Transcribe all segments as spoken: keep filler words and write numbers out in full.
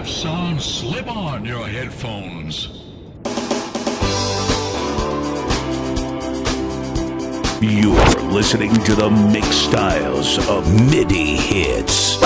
F song, slip on your headphones. You're listening to the mixed styles of Midi Hits.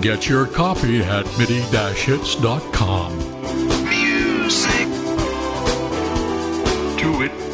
Get your copy at midi dash hits dot com. Music. Do it.